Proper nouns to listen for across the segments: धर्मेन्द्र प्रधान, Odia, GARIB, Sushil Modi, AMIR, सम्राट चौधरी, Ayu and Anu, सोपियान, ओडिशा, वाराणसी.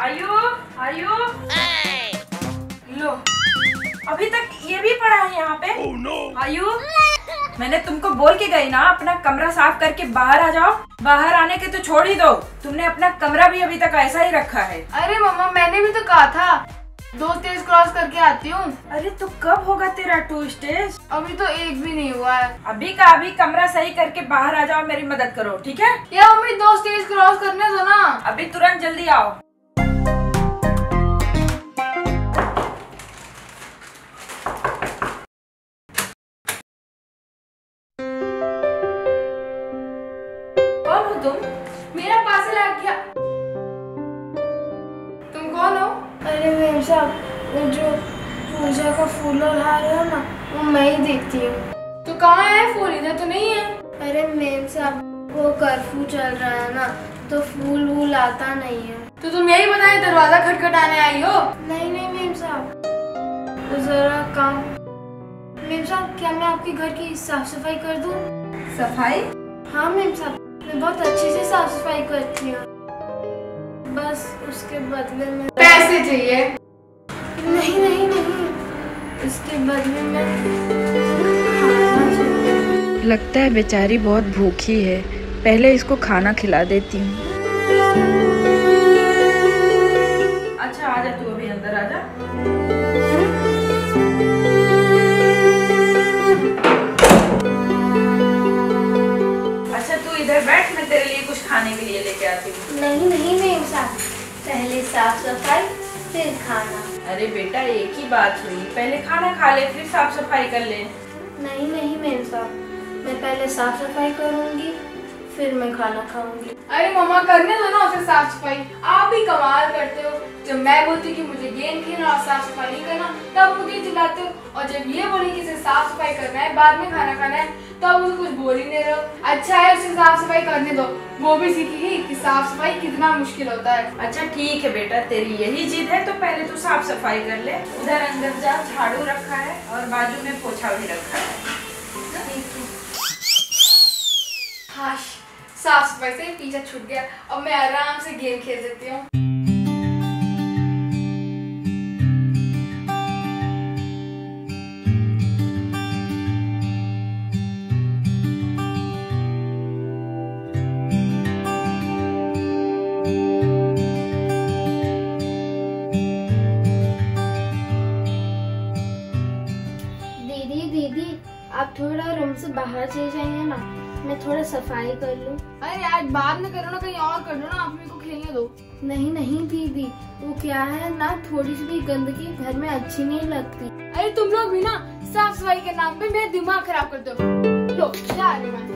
आयु, आयु, लो, अभी तक ये भी पड़ा है यहाँ पे। oh, no. आयु, मैंने तुमको बोल के गई ना अपना कमरा साफ करके बाहर आ जाओ। बाहर आने के तो छोड़ ही दो, तुमने अपना कमरा भी अभी तक ऐसा ही रखा है। अरे मम्मा मैंने भी तो कहा था 2 स्टेज क्रॉस करके आती हूँ। अरे तो कब होगा तेरा 2 स्टेज? अभी तो एक भी नहीं हुआ है। अभी का अभी कमरा सही करके बाहर आ जाओ, मेरी मदद करो ठीक है? यार मम्मी 2 स्टेज क्रॉस करने दो ना। अभी तुरंत जल्दी आओ। जो पूजा का फूल और हार है ना वो मैं ही देखती हूँ। तो कहाँ है फूल? इधर तो नहीं है। अरे मेम साहब वो कर्फ्यू चल रहा है ना तो फूल वूल आता नहीं है। तो तुम यही बताए दरवाजा खटखटाने आई हो? नहीं नहीं मेम साहब वो जरा काम। मेम साहब क्या मैं आपके घर की साफ सफाई कर दूँ? सफाई? हाँ मेम साहब मैं बहुत अच्छे से साफ सफाई करती हूँ, बस उसके बदले में पैसे चाहिए। नहीं नहीं नहीं, उसके बदले में लगता है बेचारी बहुत भूखी है, पहले इसको खाना खिला देती हूँ। अच्छा आजा तू, अभी अंदर आजा। अच्छा तू इधर बैठ, मैं तेरे लिए कुछ खाने के लिए लेके आती हूँ। नहीं नहीं मेम साहब पहले साफ सफाई फिर खाना। अरे बेटा एक ही बात हुई, पहले खाना खा ले फिर साफ सफाई कर ले। नहीं नहीं मेम साहब मैं पहले साफ सफाई करूंगी फिर मैं खाना खाऊंगी। अरे मम्मा करने दो ना उसे साफ सफाई। आप भी कमाल करते हो, जब मैं बोलती कि मुझे गेम खेलना और साफ सफाई नहीं करना तब मुझे चिल्लाते हो, और जब ये बोले कि इसे साफ सफाई करना है बाद में खाना खाना है तब उसे कुछ बोल ही नहीं रहे। अच्छा है उसे साफ सफाई करने दो, वो भी सीखेगी कि साफ सफाई कितना मुश्किल होता है। अच्छा ठीक है बेटा तेरी यही जिद है तो पहले तू साफ सफाई कर ले। उधर अंदर जा, झाड़ू रखा है और बाजू में पोछा भी रखा है। हाँ साफ सफाई से पीछा छूट गया, अब मैं आराम से गेम खेल लेती हूँ। आप थोड़ा रूम से बाहर चले जाइए ना, मैं थोड़ा सफाई कर लूँ। अरे आज बाद में करो ना, कहीं और कर लो ना, आप मेरे को खेलने दो। नहीं नहीं दीदी वो क्या है ना, थोड़ी सी भी गंदगी घर में अच्छी नहीं लगती। अरे तुम लोग भी ना साफ सफाई के नाम पे मेरा दिमाग खराब कर दो। लो जा रही मैं।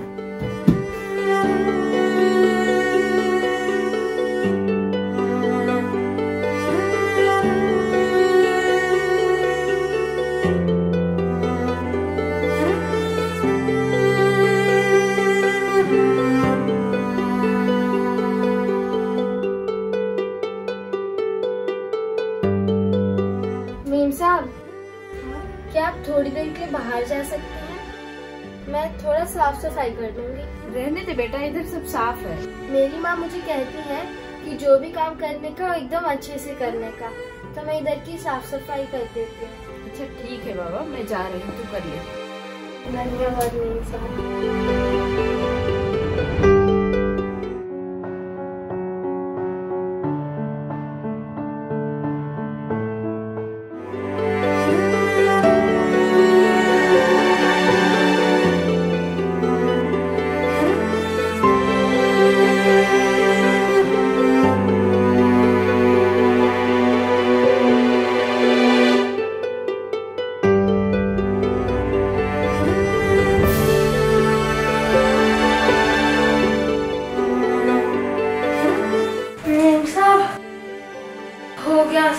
क्या आप थोड़ी देर के लिए बाहर जा सकते हैं? मैं थोड़ा साफ सफाई कर दूंगी। रहने दे बेटा इधर सब साफ है। मेरी माँ मुझे कहती है कि जो भी काम करने का एकदम अच्छे से करने का, तो मैं इधर की साफ सफाई कर देती हूँ। अच्छा ठीक है बाबा मैं जा रही हूँ, तू कर ले। धन्यवाद मेरी साहब।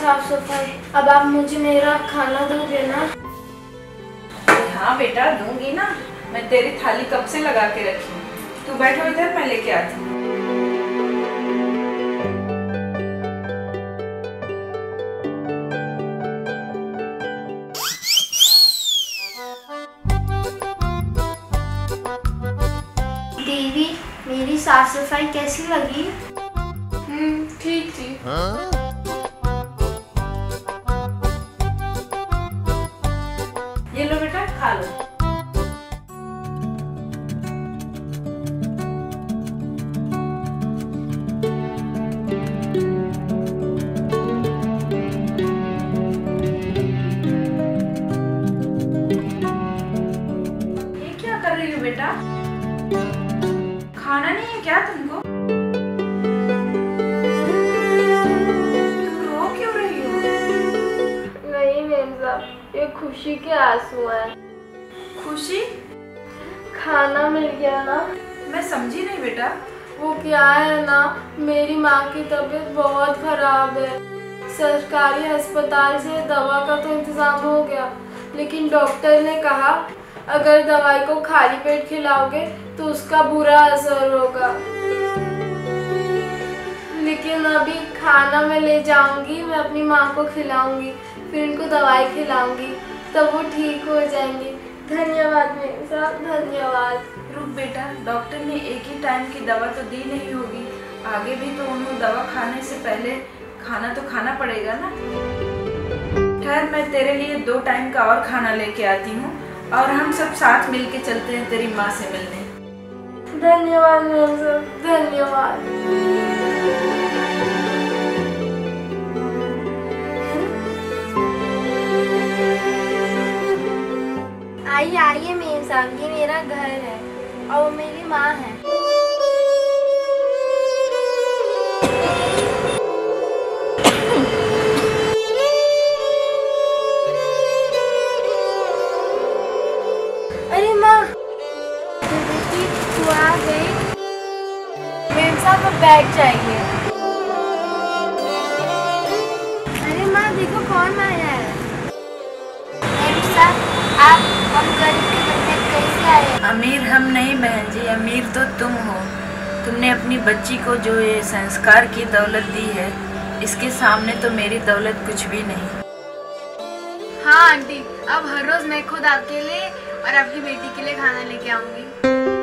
साफ सफाई, अब आप मुझे मेरा खाना दोगे ना? हाँ बेटा दूंगी ना, मैं तेरी थाली कब से लगा के रखी हूँ। तू बैठो इधर मैं लेके आती हूँ। दीदी मेरी साफ सफाई कैसी लगी? ठीक थी। खुशी के आंसू हैं। खुशी? खाना मिल गया ना? मैं समझी नहीं बेटा। वो क्या है ना, मेरी माँ की तबीयत बहुत खराब है। सरकारी अस्पताल से दवा का तो इंतज़ाम हो गया, लेकिन डॉक्टर ने कहा अगर दवाई को खाली पेट खिलाओगे तो उसका बुरा असर होगा। लेकिन अभी खाना मैं ले जाऊंगी, मैं अपनी माँ को खिलाऊंगी, फिर उनको दवाई खिलाऊंगी, तब वो ठीक हो जाएंगे। धन्यवाद मेरे साहब, धन्यवाद। रुक बेटा, डॉक्टर ने एक ही टाइम की दवा तो दी नहीं होगी, आगे भी तो उन्हें दवा खाने से पहले खाना तो खाना पड़ेगा ना। खैर, मैं तेरे लिए 2 टाइम का और खाना लेके आती हूँ और हम सब साथ मिलके चलते हैं तेरी माँ से मिलने। धन्यवाद मैम साहब, धन्यवाद। आई आइए मेम साहब, ये मेरा घर है और वो मेरी माँ है। अरे माँ, तू आ गई। मेम साहब को बैग चाहिए। अरे माँ देखो कौन आया है। मेम साहब आप हम गरीब के बच्चे कैसे आए? अमीर हम नहीं बहन जी, अमीर तो तुम हो। तुमने अपनी बच्ची को जो ये संस्कार की दौलत दी है, इसके सामने तो मेरी दौलत कुछ भी नहीं। हाँ आंटी, अब हर रोज मैं खुद आपके लिए और आपकी बेटी के लिए खाना लेके आऊंगी।